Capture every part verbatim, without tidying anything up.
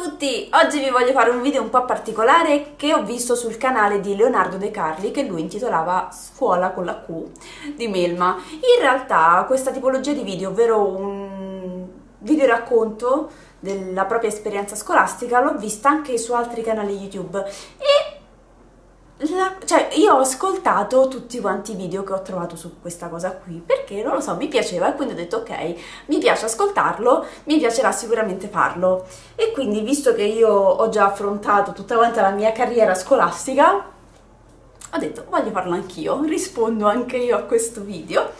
Ciao a tutti! Oggi vi voglio fare un video un po' particolare che ho visto sul canale di Leonardo De Carli, che lui intitolava Scuola con la Q di Melma. In realtà questa tipologia di video, ovvero un video racconto della propria esperienza scolastica, l'ho vista anche su altri canali YouTube e la, cioè, io ho ascoltato tutti quanti i video che ho trovato su questa cosa qui, perché non lo so, mi piaceva e quindi ho detto ok, mi piace ascoltarlo, mi piacerà sicuramente farlo. E quindi, visto che io ho già affrontato tutta quanta la mia carriera scolastica, ho detto voglio farlo anch'io, rispondo anche io a questo video.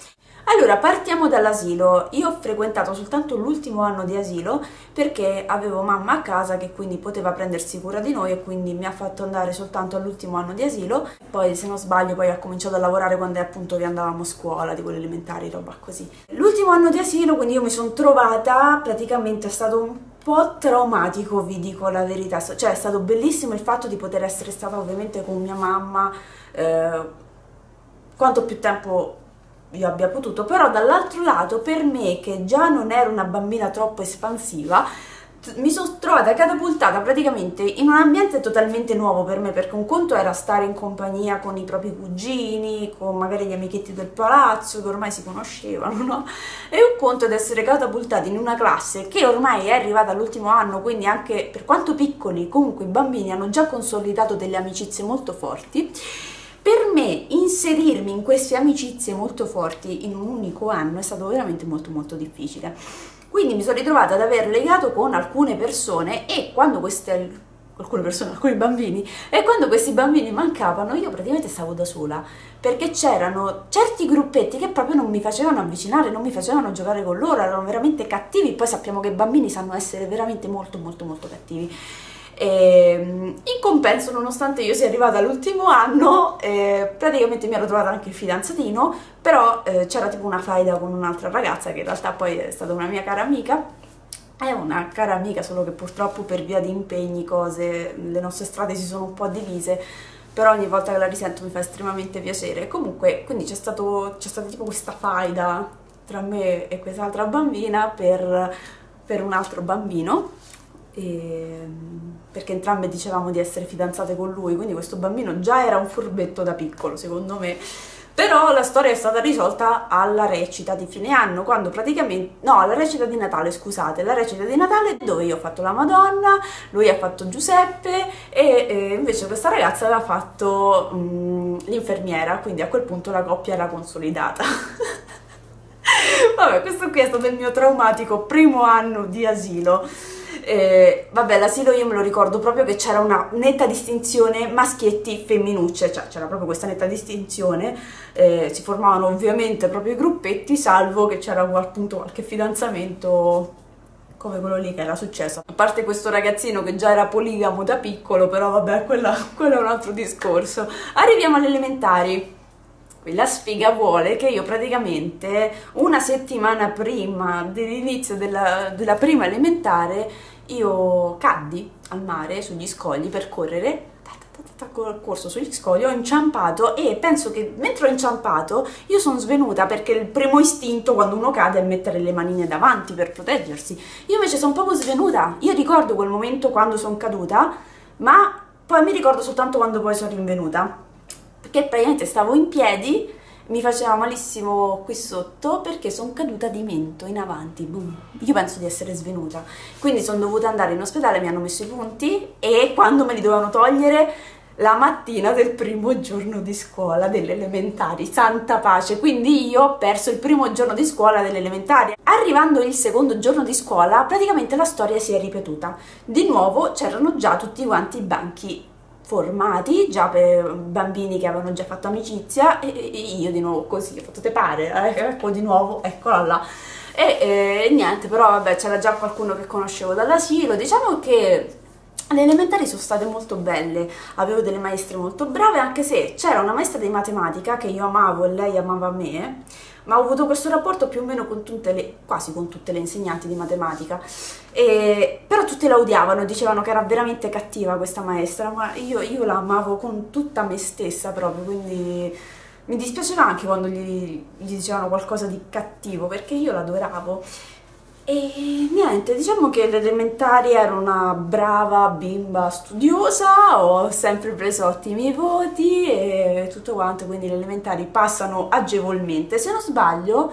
Allora, partiamo dall'asilo. Io ho frequentato soltanto l'ultimo anno di asilo perché avevo mamma a casa che quindi poteva prendersi cura di noi e quindi mi ha fatto andare soltanto all'ultimo anno di asilo. Poi, se non sbaglio, poi ho cominciato a lavorare quando appunto che andavamo a scuola, di quelle elementari, roba così. L'ultimo anno di asilo, quindi io mi sono trovata, praticamente è stato un po' traumatico, vi dico la verità. Cioè, è stato bellissimo il fatto di poter essere stata ovviamente con mia mamma eh, quanto più tempo io abbia potuto, però dall'altro lato, per me che già non ero una bambina troppo espansiva, mi sono trovata catapultata praticamente in un ambiente totalmente nuovo per me, perché un conto era stare in compagnia con i propri cugini, con magari gli amichetti del palazzo che ormai si conoscevano, no? E un conto ad essere catapultati in una classe che ormai è arrivata all'ultimo anno, quindi anche per quanto piccoli comunque i bambini hanno già consolidato delle amicizie molto forti. Per me inserirmi in queste amicizie molto forti in un unico anno è stato veramente molto molto difficile, quindi mi sono ritrovata ad aver legato con alcune persone e quando queste alcune persone, alcuni bambini, e quando questi bambini mancavano io praticamente stavo da sola, perché c'erano certi gruppetti che proprio non mi facevano avvicinare, non mi facevano giocare con loro, erano veramente cattivi. Poi sappiamo che i bambini sanno essere veramente molto molto molto cattivi. E in compenso, nonostante io sia arrivata all'ultimo anno, eh, praticamente mi ero trovata anche il fidanzatino, però eh, c'era tipo una faida con un'altra ragazza che in realtà poi è stata una mia cara amica, è una cara amica, solo che purtroppo per via di impegni, cose, le nostre strade si sono un po' divise, però ogni volta che la risento mi fa estremamente piacere. Comunque, quindi c'è stata tipo questa faida tra me e quest'altra bambina per, per un altro bambino, e perché entrambe dicevamo di essere fidanzate con lui, quindi questo bambino già era un furbetto da piccolo, secondo me. Però la storia è stata risolta alla recita di fine anno, quando praticamente, no, alla recita di Natale, scusate, la recita di Natale dove io ho fatto la Madonna, lui ha fatto Giuseppe e, e invece questa ragazza aveva fatto um, l'infermiera, quindi a quel punto la coppia era consolidata. Vabbè, questo qui è stato il mio traumatico primo anno di asilo. Eh, vabbè, l'asilo io me lo ricordo proprio che c'era una netta distinzione maschietti-femminucce, cioè c'era proprio questa netta distinzione, eh, si formavano ovviamente proprio i gruppetti, salvo che c'era appunto qualche fidanzamento come quello lì che era successo. A parte questo ragazzino che già era poligamo da piccolo, però vabbè, quella, quello è un altro discorso. Arriviamo alle elementari. La sfiga vuole che io praticamente una settimana prima dell'inizio della, della prima elementare io caddi al mare sugli scogli per correre, ho corso sugli scogli, ho inciampato e penso che mentre ho inciampato io sono svenuta, perché il primo istinto quando uno cade è mettere le manine davanti per proteggersi. Io invece sono proprio svenuta, io ricordo quel momento quando sono caduta, ma poi mi ricordo soltanto quando poi sono rinvenuta, perché praticamente stavo in piedi, mi faceva malissimo qui sotto perché sono caduta di mento in avanti, boom. Io penso di essere svenuta, quindi sono dovuta andare in ospedale, mi hanno messo i punti e quando me li dovevano togliere la mattina del primo giorno di scuola delle elementari, santa pace, quindi io ho perso il primo giorno di scuola delle elementari. Arrivando il secondo giorno di scuola praticamente la storia si è ripetuta, di nuovo c'erano già tutti quanti i banchi formati, già per bambini che avevano già fatto amicizia, e io di nuovo così, ho fatto te pare, eh, ecco di nuovo, eccola là, e eh, niente, però vabbè, c'era già qualcuno che conoscevo dall'asilo. Diciamo che le elementari sono state molto belle, avevo delle maestre molto brave, anche se c'era una maestra di matematica che io amavo e lei amava me, ma ho avuto questo rapporto più o meno con tutte le, quasi con tutte le insegnanti di matematica, e, però tutte la odiavano, dicevano che era veramente cattiva questa maestra, ma io, io la amavo con tutta me stessa proprio, quindi mi dispiaceva anche quando gli, gli dicevano qualcosa di cattivo, perché io l'adoravo. E niente, diciamo che all'elementare ero una brava bimba studiosa, ho sempre preso ottimi voti e tutto quanto, quindi le elementari passano agevolmente. Se non sbaglio,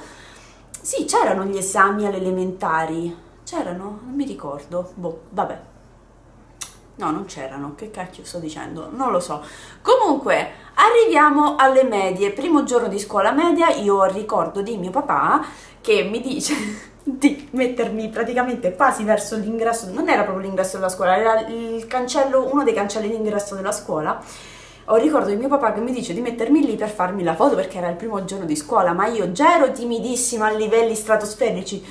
sì, c'erano gli esami alle elementari, c'erano? Non mi ricordo, boh, vabbè. No, non c'erano, che cacchio sto dicendo, non lo so. Comunque, arriviamo alle medie, primo giorno di scuola media, io ricordo di mio papà che mi dice di mettermi praticamente quasi verso l'ingresso, non era proprio l'ingresso della scuola, era il cancello, uno dei cancelli d'ingresso della scuola. Ho ricordo di mio papà che mi dice di mettermi lì per farmi la foto perché era il primo giorno di scuola, ma io già ero timidissima a livelli stratosferici.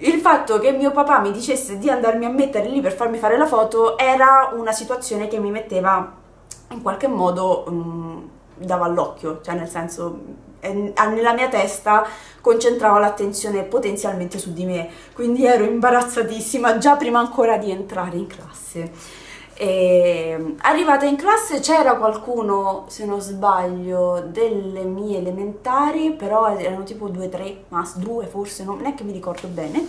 Il fatto che mio papà mi dicesse di andarmi a mettere lì per farmi fare la foto era una situazione che mi metteva in qualche modo um, dava all'occhio, cioè nel senso, nella mia testa concentrava l'attenzione potenzialmente su di me, quindi ero imbarazzatissima già prima ancora di entrare in classe. E arrivata in classe c'era qualcuno, se non sbaglio, delle mie elementari, però erano tipo due, tre, ma due forse, non è che mi ricordo bene,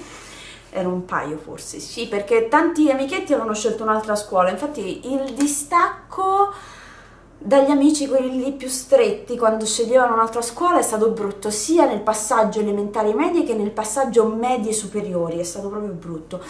erano un paio forse, sì, perché tanti amichetti avevano scelto un'altra scuola, infatti il distacco dagli amici, quelli lì più stretti, quando sceglievano un'altra scuola è stato brutto, sia nel passaggio elementari medie che nel passaggio medie superiori, è stato proprio brutto.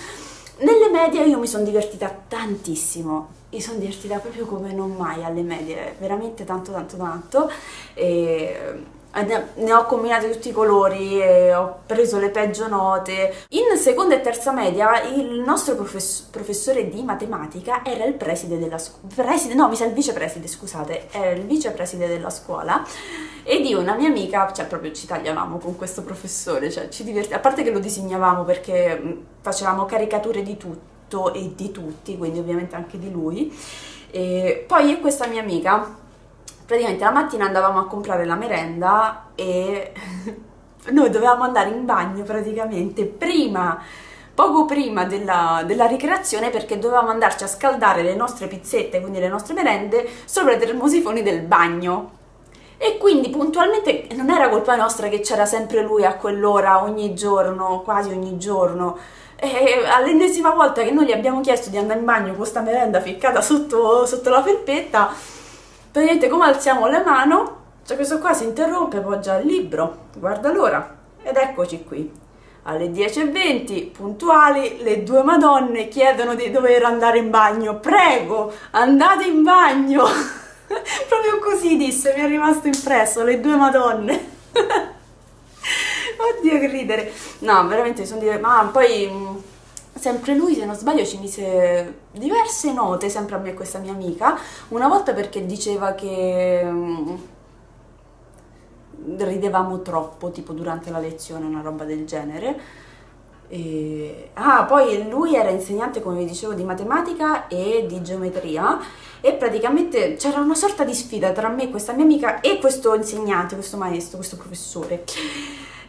Nelle medie io mi sono divertita tantissimo, mi sono divertita proprio come non mai alle medie, veramente tanto tanto tanto, e ne ho combinate tutti i colori e ho preso le peggio note. In seconda e terza media il nostro profess professore di matematica era il preside della scuola, no mi sa il vicepreside, scusate, era il vicepreside della scuola, ed io e una mia amica, cioè proprio ci tagliavamo con questo professore, cioè ci divertivamo, a parte che lo disegnavamo perché facevamo caricature di tutto e di tutti, quindi ovviamente anche di lui. E poi io e questa mia amica praticamente la mattina andavamo a comprare la merenda e noi dovevamo andare in bagno praticamente prima, poco prima della, della ricreazione, perché dovevamo andarci a scaldare le nostre pizzette, quindi le nostre merende, sopra i termosifoni del bagno. E quindi puntualmente non era colpa nostra che c'era sempre lui a quell'ora ogni giorno, quasi ogni giorno. All'ennesima volta che noi gli abbiamo chiesto di andare in bagno con sta merenda ficcata sotto, sotto la felpetta, praticamente come alziamo la mano, cioè questo qua si interrompe, poggia il libro, guarda l'ora, ed eccoci qui, alle dieci e venti, puntuali, le due madonne chiedono di dover andare in bagno, prego, andate in bagno, proprio così disse, mi è rimasto impresso, le due madonne, oddio che ridere, no veramente sono divertita, ma poi sempre lui, se non sbaglio, ci mise diverse note, sempre a me e questa mia amica, una volta perché diceva che ridevamo troppo, tipo durante la lezione, una roba del genere. E ah, poi lui era insegnante, come vi dicevo, di matematica e di geometria, e praticamente c'era una sorta di sfida tra me, questa mia amica e questo insegnante, questo maestro, questo professore.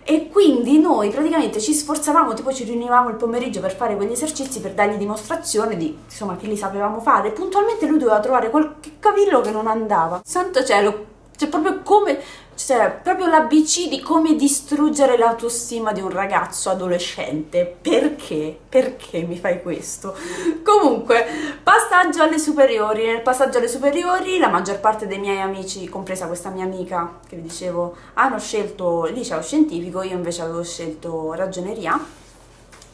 E quindi noi praticamente ci sforzavamo, tipo ci riunivamo il pomeriggio per fare quegli esercizi, per dargli dimostrazione di, insomma, che li sapevamo fare. Puntualmente lui doveva trovare qualche cavillo che non andava. Santo cielo, cioè proprio come, cioè proprio l'A B C di come distruggere l'autostima di un ragazzo adolescente. Perché? Perché mi fai questo? Comunque, passaggio alle superiori. Nel passaggio alle superiori la maggior parte dei miei amici, compresa questa mia amica che vi dicevo, hanno scelto liceo scientifico, io invece avevo scelto ragioneria,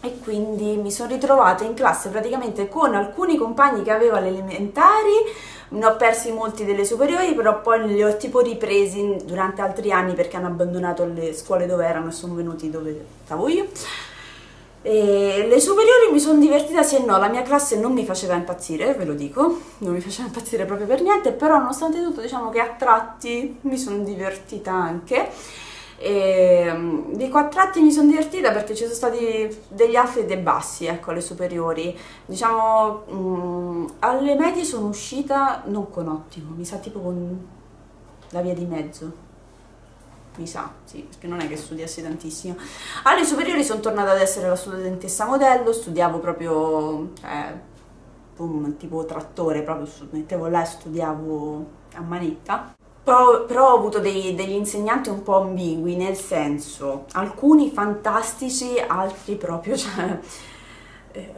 e quindi mi sono ritrovata in classe praticamente con alcuni compagni che avevo alle elementari. Ne ho persi molti delle superiori, però poi li ho tipo ripresi durante altri anni perché hanno abbandonato le scuole dove erano e sono venuti dove stavo io. E le superiori mi sono divertita sì e no, la mia classe non mi faceva impazzire, ve lo dico, non mi faceva impazzire proprio per niente, però nonostante tutto diciamo che a tratti mi sono divertita anche. E dico a tratti mi sono divertita perché ci sono stati degli alti e dei bassi, ecco, alle superiori. Diciamo mh, alle medie sono uscita non con ottimo, mi sa tipo con la via di mezzo, mi sa, sì, perché non è che studiassi tantissimo. Alle superiori sono tornata ad essere la studentessa modello, studiavo proprio cioè, boom, tipo trattore, proprio mettevo là e studiavo a manetta. Però, però ho avuto dei, degli insegnanti un po' ambigui, nel senso, alcuni fantastici, altri proprio cioè, eh,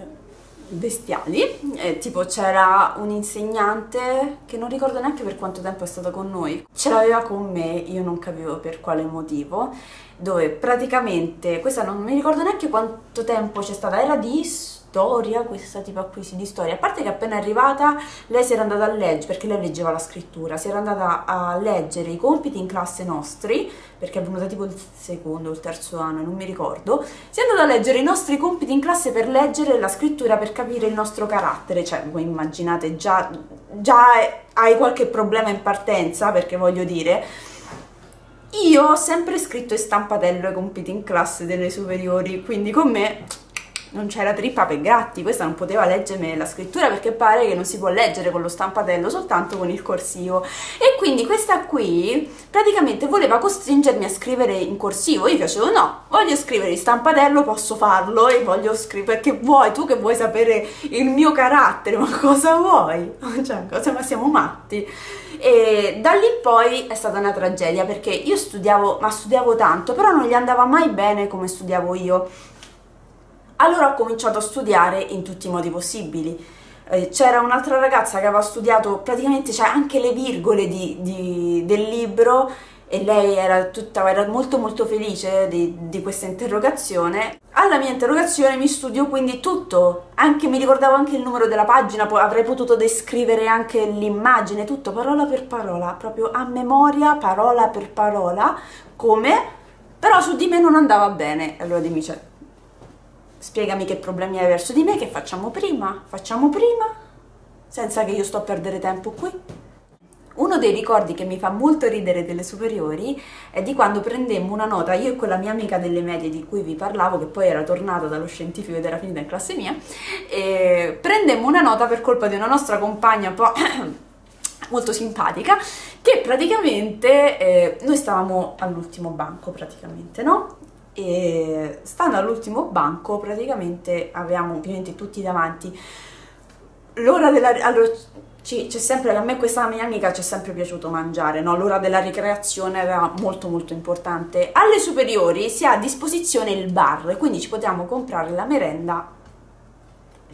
bestiali, eh, tipo c'era un insegnante che non ricordo neanche per quanto tempo è stato con noi, ce l'aveva con me, io non capivo per quale motivo, dove praticamente, questa non mi ricordo neanche quanto tempo c'è stata, era di storia, questa tipa qui di storia, a parte che appena arrivata lei si era andata a leggere, perché lei leggeva la scrittura, si era andata a leggere i compiti in classe nostri, perché è venuta tipo il secondo o il terzo anno, non mi ricordo, si è andata a leggere i nostri compiti in classe per leggere la scrittura, per capire il nostro carattere, cioè voi immaginate già, già hai qualche problema in partenza, perché voglio dire, io ho sempre scritto e stampatello i compiti in classe delle superiori, quindi con me non c'era trippa per gatti, questa non poteva leggermi la scrittura perché pare che non si può leggere con lo stampatello, soltanto con il corsivo, e quindi questa qui praticamente voleva costringermi a scrivere in corsivo, io facevo no, voglio scrivere in stampatello, posso farlo e voglio scrivere, perché vuoi tu che vuoi sapere il mio carattere, ma cosa vuoi? Cioè, cosa, ma siamo matti? E da lì poi è stata una tragedia, perché io studiavo, ma studiavo tanto, però non gli andava mai bene come studiavo io. Allora ho cominciato a studiare in tutti i modi possibili. Eh, c'era un'altra ragazza che aveva studiato praticamente, cioè, anche le virgole di, di, del libro, e lei era, tutta, era molto molto felice di, di questa interrogazione. Alla mia interrogazione mi studio quindi tutto, anche, mi ricordavo anche il numero della pagina, poi avrei potuto descrivere anche l'immagine, tutto parola per parola, proprio a memoria, parola per parola, come, però su di me non andava bene. Allora dimmi, cioè, spiegami che problemi hai verso di me, che facciamo prima, facciamo prima, senza che io sto a perdere tempo qui. Uno dei ricordi che mi fa molto ridere delle superiori è di quando prendemmo una nota, io e quella mia amica delle medie di cui vi parlavo, che poi era tornata dallo scientifico ed era finita in classe mia, e prendemmo una nota per colpa di una nostra compagna un po' molto simpatica, che praticamente, eh, noi stavamo all'ultimo banco praticamente, no? E stando all'ultimo banco praticamente avevamo ovviamente tutti davanti l'ora della, allora c'è sempre, a me questa mia amica c'è sempre piaciuto mangiare, no? L'ora della ricreazione era molto molto importante. Alle superiori si ha a disposizione il bar, quindi ci potevamo comprare la merenda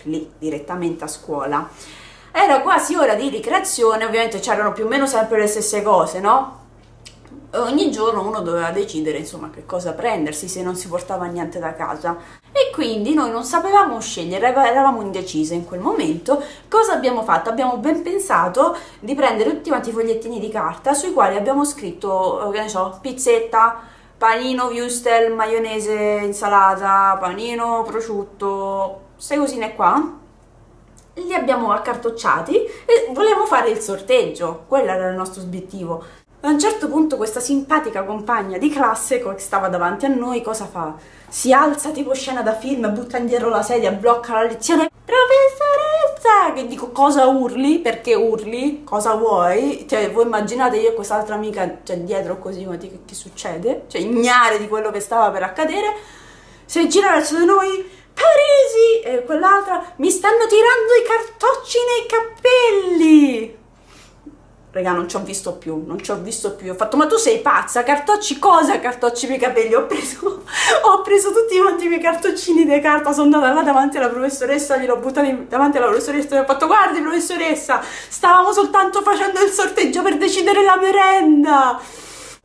lì direttamente a scuola. Era quasi ora di ricreazione, ovviamente c'erano più o meno sempre le stesse cose, no? Ogni giorno uno doveva decidere, insomma, che cosa prendersi se non si portava niente da casa, e quindi noi non sapevamo scegliere, eravamo indecise in quel momento. Cosa abbiamo fatto? Abbiamo ben pensato di prendere tutti quanti i fogliettini di carta sui quali abbiamo scritto, che ne so, pizzetta, panino, wurstel, maionese, insalata, panino, prosciutto, queste cosine qua. Li abbiamo accartocciati e volevamo fare il sorteggio, quello era il nostro obiettivo. A un certo punto questa simpatica compagna di classe che stava davanti a noi, cosa fa? Si alza tipo scena da film, butta indietro la sedia, blocca la lezione. Professoressa! Che dico, cosa urli? Perché urli? Cosa vuoi? Cioè, voi immaginate io e quest'altra amica, cioè, dietro così, ma che, che succede? Cioè, ignare di quello che stava per accadere. Si gira verso di noi. Parisi! E quell'altra, mi stanno tirando i cartocci nei capelli! Raga, non ci ho visto più, non ci ho visto più, ho fatto, ma tu sei pazza, cartocci cosa? Cartocci miei capelli, ho preso, ho preso tutti quanti i miei cartoccini di carta, sono andata là davanti alla professoressa, gliel'ho buttata davanti alla professoressa e ho fatto, guardi professoressa, stavamo soltanto facendo il sorteggio per decidere la merenda!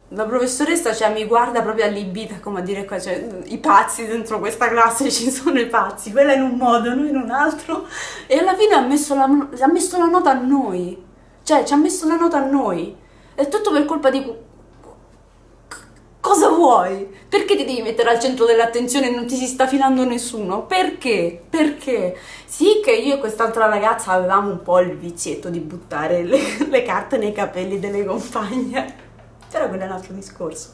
La professoressa, cioè, mi guarda proprio allibita, come a dire qua, cioè, i pazzi dentro questa classe, ci sono i pazzi, quella in un modo, noi in un altro, e alla fine ha messo la, ha messo la nota a noi. Cioè, ci ha messo la nota a noi. È tutto per colpa di... Cosa vuoi? Perché ti devi mettere al centro dell'attenzione e non ti si sta filando nessuno? Perché? Perché? Sì che io e quest'altra ragazza avevamo un po' il vizietto di buttare le, le carte nei capelli delle compagne. Però quello è un altro discorso.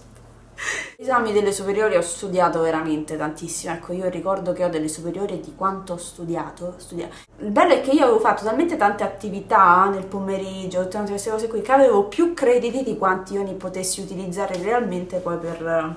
Gli esami delle superiori ho studiato veramente tantissimo, ecco, io ricordo che ho delle superiori di quanto ho studiato, studiato. Il bello è che io avevo fatto talmente tante attività nel pomeriggio, tante queste cose qui, che avevo più crediti di quanti io ne potessi utilizzare realmente poi per,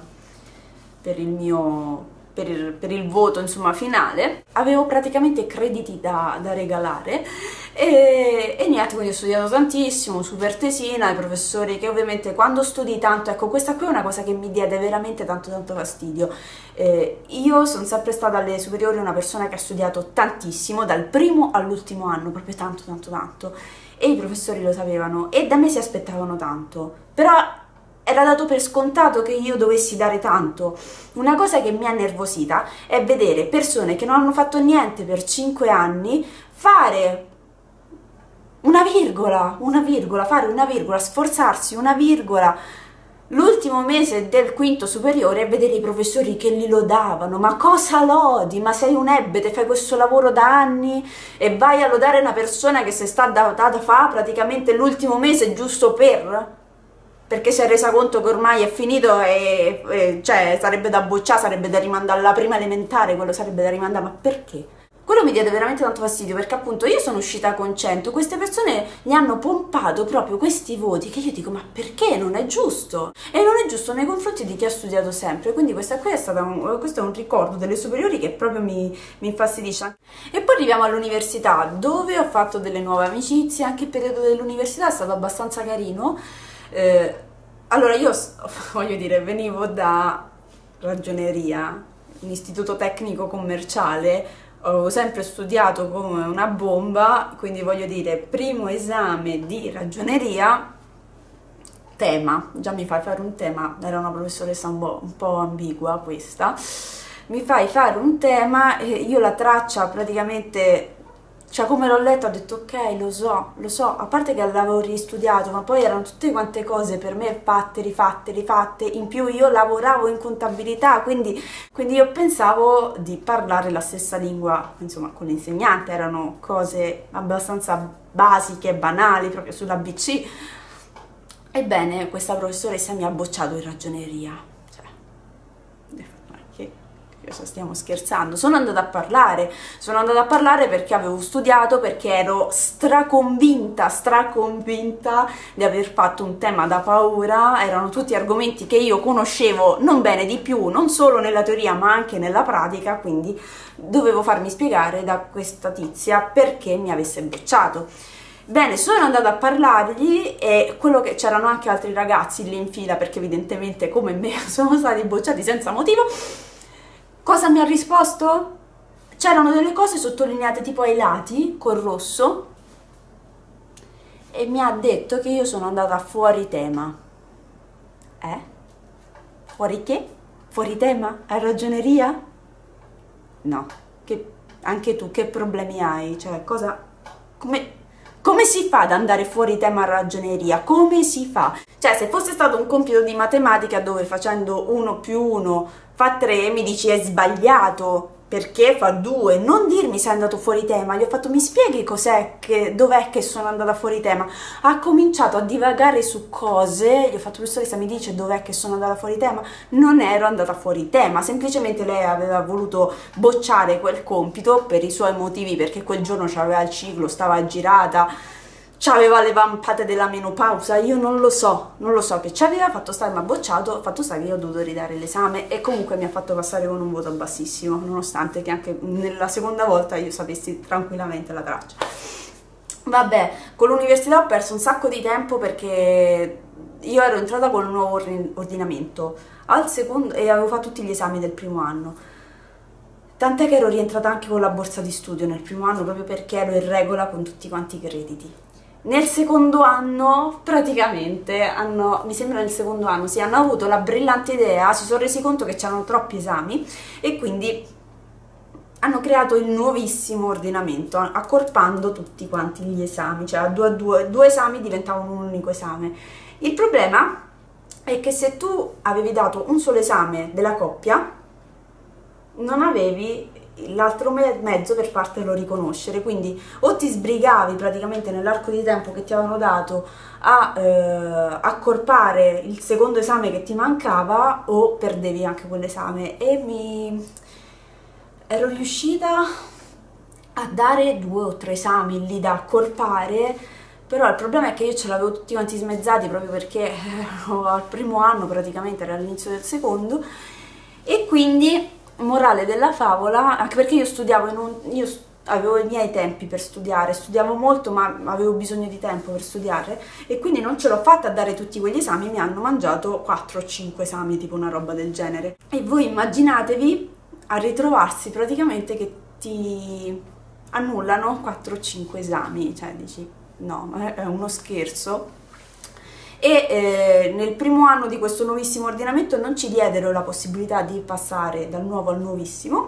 per il mio... per il, per il voto, insomma, finale. Avevo praticamente crediti da, da regalare e, e niente, quindi ho studiato tantissimo, super tesina, i professori che ovviamente quando studi tanto, ecco, questa qui è una cosa che mi diede veramente tanto tanto fastidio. Eh, io sono sempre stata alle superiori una persona che ha studiato tantissimo, dal primo all'ultimo anno, proprio tanto tanto tanto, e i professori lo sapevano e da me si aspettavano tanto, però era dato per scontato che io dovessi dare tanto. Una cosa che mi ha nervosita è vedere persone che non hanno fatto niente per cinque anni fare una virgola, una virgola, fare una virgola, sforzarsi una virgola l'ultimo mese del quinto superiore, e vedere i professori che li lodavano. Ma cosa lodi? Ma sei un ebete, fai questo lavoro da anni e vai a lodare una persona che si sta data da fa praticamente l'ultimo mese giusto per... perché si è resa conto che ormai è finito e, e cioè sarebbe da bocciare, sarebbe da rimandare alla prima elementare, quello sarebbe da rimandare, ma perché? Quello mi diede veramente tanto fastidio, perché appunto io sono uscita con cento, queste persone gli hanno pompato proprio questi voti che io dico, ma perché? Non è giusto! E non è giusto nei confronti di chi ha studiato sempre, quindi questa qui è stata un, questo è un ricordo delle superiori che proprio mi, mi infastidisce. E poi arriviamo all'università, dove ho fatto delle nuove amicizie, anche il periodo dell'università è stato abbastanza carino. Eh, allora io, voglio dire, venivo da ragioneria, un istituto tecnico commerciale, ho sempre studiato come una bomba, quindi voglio dire, primo esame di ragioneria, tema, già mi fai fare un tema, era una professoressa un po', un po' ambigua questa, mi fai fare un tema e io la traccia praticamente... cioè come l'ho letto ho detto ok, lo so, lo so, a parte che l'avevo ristudiato, ma poi erano tutte quante cose per me fatte, rifatte, rifatte, in più io lavoravo in contabilità, quindi, quindi io pensavo di parlare la stessa lingua, insomma, con l'insegnante, erano cose abbastanza basiche, banali, proprio sull'a bi ci. Ebbene, questa professoressa mi ha bocciato in ragioneria. Stiamo scherzando, sono andata a parlare, sono andata a parlare perché avevo studiato, perché ero straconvinta, straconvinta di aver fatto un tema da paura, erano tutti argomenti che io conoscevo non bene di più, non solo nella teoria ma anche nella pratica, quindi dovevo farmi spiegare da questa tizia perché mi avesse bocciato. Bene, sono andata a parlargli e quello che c'erano anche altri ragazzi lì in fila, perché evidentemente come me sono stati bocciati senza motivo. Cosa mi ha risposto? C'erano delle cose sottolineate tipo ai lati, col rosso, e mi ha detto che io sono andata fuori tema. Eh? Fuori che? Fuori tema? A ragioneria? No. Che, anche tu, che problemi hai? Cioè, cosa... come... come si fa ad andare fuori tema a ragioneria? Come si fa? Cioè, se fosse stato un compito di matematica dove facendo uno più uno fa tre, mi dici è sbagliato, perché fa due, non dirmi sei andato fuori tema, gli ho fatto mi spieghi cos'è, dov'è che sono andata fuori tema, ha cominciato a divagare su cose, gli ho fatto professoressa mi dice dov'è che sono andata fuori tema, non ero andata fuori tema, semplicemente lei aveva voluto bocciare quel compito per i suoi motivi, perché quel giorno c'aveva il ciclo, stava aggirata, c'aveva le vampate della menopausa, io non lo so, non lo so che c'aveva, fatto stare ma bocciato, fatto stare che io ho dovuto ridare l'esame e comunque mi ha fatto passare con un voto bassissimo, nonostante che anche nella seconda volta io sapessi tranquillamente la traccia. Vabbè, con l'università ho perso un sacco di tempo perché io ero entrata con un nuovo ordinamento al secondo e avevo fatto tutti gli esami del primo anno. Tant'è che ero rientrata anche con la borsa di studio nel primo anno proprio perché ero in regola con tutti quanti i crediti. Nel secondo anno, praticamente, hanno, mi sembra nel secondo anno, sì, hanno avuto la brillante idea, si sono resi conto che c'erano troppi esami e quindi hanno creato il nuovissimo ordinamento, accorpando tutti quanti gli esami, cioè a due, a due, due esami diventavano un unico esame. Il problema è che se tu avevi dato un solo esame della coppia, non avevi... l'altro mezzo per fartelo riconoscere, quindi o ti sbrigavi praticamente nell'arco di tempo che ti avevano dato a eh, accorpare il secondo esame che ti mancava o perdevi anche quell'esame, e mi ero riuscita a dare due o tre esami lì da accorpare, però il problema è che io ce l'avevo tutti quanti smezzati proprio perché ero al primo anno praticamente, era all'inizio del secondo, e quindi morale della favola, anche perché io studiavo in un... Io st avevo i miei tempi per studiare, studiavo molto ma avevo bisogno di tempo per studiare e quindi non ce l'ho fatta a dare tutti quegli esami, mi hanno mangiato quattro o cinque esami, tipo una roba del genere. E voi immaginatevi a ritrovarsi praticamente che ti annullano quattro o cinque esami, cioè dici no, è uno scherzo. E eh, nel primo anno di questo nuovissimo ordinamento non ci diedero la possibilità di passare dal nuovo al nuovissimo,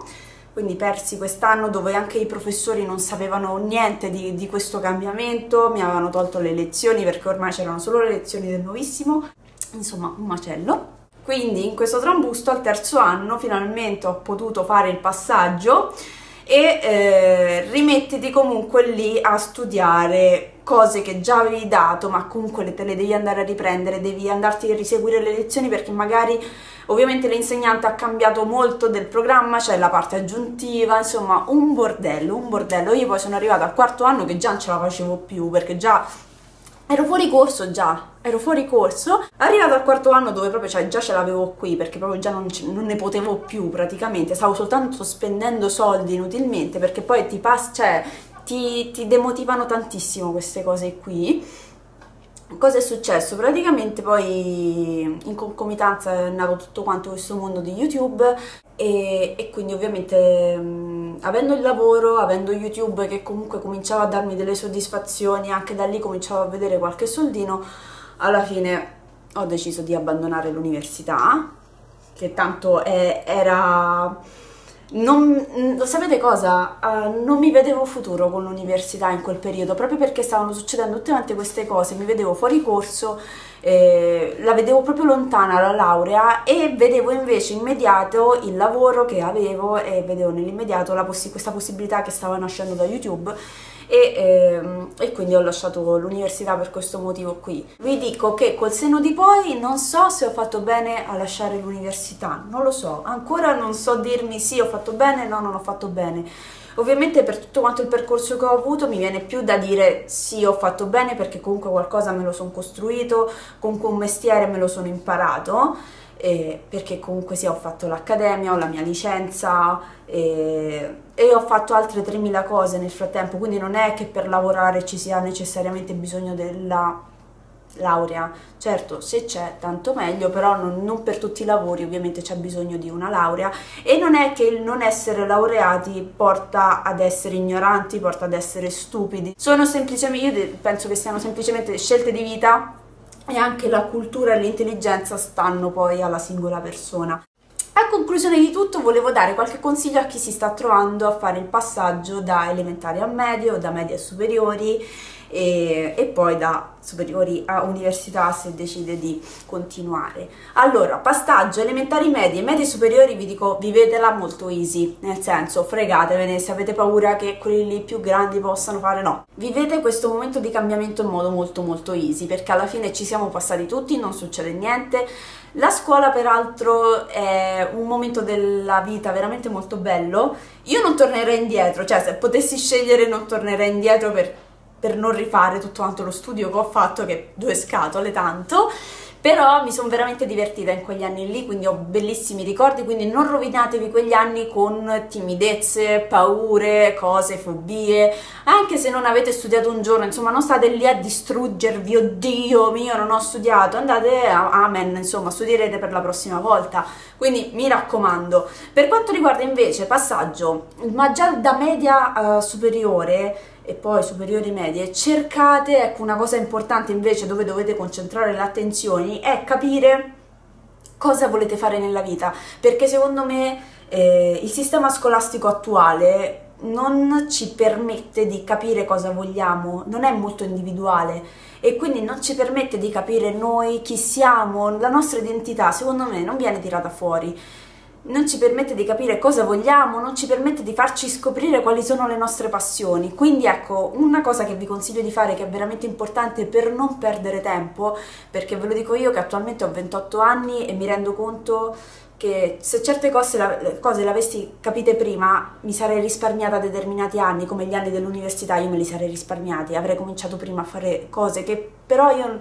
quindi persi quest'anno dove anche i professori non sapevano niente di, di questo cambiamento, mi avevano tolto le lezioni perché ormai c'erano solo le lezioni del nuovissimo, insomma un macello. Quindi in questo trambusto al terzo anno finalmente ho potuto fare il passaggio e eh, rimettiti comunque lì a studiare cose che già avevi dato, ma comunque te le devi andare a riprendere, devi andarti a riseguire le lezioni perché magari ovviamente l'insegnante ha cambiato molto del programma, c'è cioè la parte aggiuntiva, insomma un bordello, un bordello. Io poi sono arrivata al quarto anno che già non ce la facevo più perché già ero fuori corso, già, ero fuori corso, arrivato al quarto anno dove proprio cioè, già ce l'avevo qui perché proprio già non, non ne potevo più praticamente, stavo soltanto spendendo soldi inutilmente perché poi ti passa, cioè, Ti, ti demotivano tantissimo queste cose qui. Cosa è successo? Praticamente poi in concomitanza è nato tutto quanto questo mondo di YouTube e, e quindi ovviamente mh, avendo il lavoro, avendo YouTube che comunque cominciava a darmi delle soddisfazioni, anche da lì cominciavo a vedere qualche soldino, alla fine ho deciso di abbandonare l'università, che tanto è, era... Non, sapete cosa? Uh, non mi vedevo futuro con l'università in quel periodo, proprio perché stavano succedendo tutte quante queste cose, mi vedevo fuori corso, eh, la vedevo proprio lontana la laurea e vedevo invece immediato il lavoro che avevo e vedevo nell'immediato possi questa possibilità che stava nascendo da YouTube e, ehm, e quindi ho lasciato l'università per questo motivo qui. Vi dico che col senno di poi non so se ho fatto bene a lasciare l'università, non lo so, ancora non so dirmi sì ho fatto bene, no, non ho fatto bene. Ovviamente per tutto quanto il percorso che ho avuto mi viene più da dire sì ho fatto bene perché comunque qualcosa me lo sono costruito, comunque un mestiere me lo sono imparato, eh, perché comunque sì ho fatto l'accademia, ho la mia licenza eh, e ho fatto altre tremila cose nel frattempo, quindi non è che per lavorare ci sia necessariamente bisogno della laurea. Certo, se c'è tanto meglio, però non, non per tutti i lavori ovviamente c'è bisogno di una laurea e non è che il non essere laureati porta ad essere ignoranti, porta ad essere stupidi, sono semplicemente, io penso che siano semplicemente scelte di vita e anche la cultura e l'intelligenza stanno poi alla singola persona. A conclusione di tutto volevo dare qualche consiglio a chi si sta trovando a fare il passaggio da elementari a medio, da media a superiori e, e poi da superiori a università se decide di continuare. Allora, passaggio elementari medie, medie superiori vi dico vivetela molto easy, nel senso fregatevene se avete paura che quelli lì più grandi possano fare, no. Vivete questo momento di cambiamento in modo molto molto easy perché alla fine ci siamo passati tutti, non succede niente. La scuola peraltro è un momento della vita veramente molto bello, io non tornerei indietro, cioè se potessi scegliere non tornerei indietro per, per non rifare tutto quanto lo studio che ho fatto, che due scatole tanto, però mi sono veramente divertita in quegli anni lì, quindi ho bellissimi ricordi, quindi non rovinatevi quegli anni con timidezze, paure, cose, fobie, anche se non avete studiato un giorno, insomma non state lì a distruggervi, oddio mio non ho studiato, andate a amen, insomma studierete per la prossima volta, quindi mi raccomando. Per quanto riguarda invece passaggio, ma già da media uh, superiore, e poi superiori medie, cercate, ecco una cosa importante invece dove dovete concentrare l'attenzione è capire cosa volete fare nella vita, perché secondo me eh, il sistema scolastico attuale non ci permette di capire cosa vogliamo, non è molto individuale e quindi non ci permette di capire noi chi siamo, la nostra identità secondo me non viene tirata fuori. Non ci permette di capire cosa vogliamo, non ci permette di farci scoprire quali sono le nostre passioni, quindi ecco una cosa che vi consiglio di fare che è veramente importante per non perdere tempo, perché ve lo dico io che attualmente ho ventotto anni e mi rendo conto che se certe cose, la, cose le avessi capite prima mi sarei risparmiata determinati anni, come gli anni dell'università io me li sarei risparmiati, avrei cominciato prima a fare cose che però io,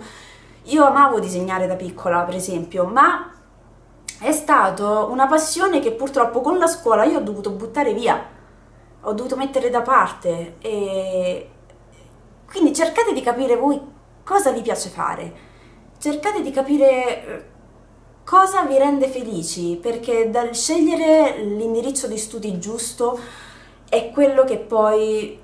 io amavo disegnare da piccola per esempio, ma è stato una passione che purtroppo con la scuola io ho dovuto buttare via, ho dovuto mettere da parte. E quindi cercate di capire voi cosa vi piace fare, cercate di capire cosa vi rende felici, perché dal scegliere l'indirizzo di studi giusto è quello che poi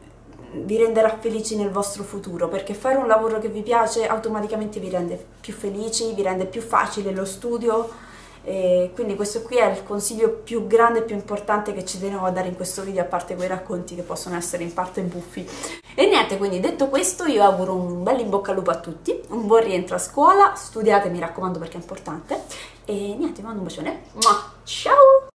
vi renderà felici nel vostro futuro, perché fare un lavoro che vi piace automaticamente vi rende più felici, vi rende più facile lo studio. E quindi questo qui è il consiglio più grande e più importante che ci tenevo a dare in questo video, a parte quei racconti che possono essere in parte buffi. E niente, quindi detto questo io auguro un bel in bocca al lupo a tutti, un buon rientro a scuola, studiate mi raccomando perché è importante, e niente, vi mando un bacione, ciao!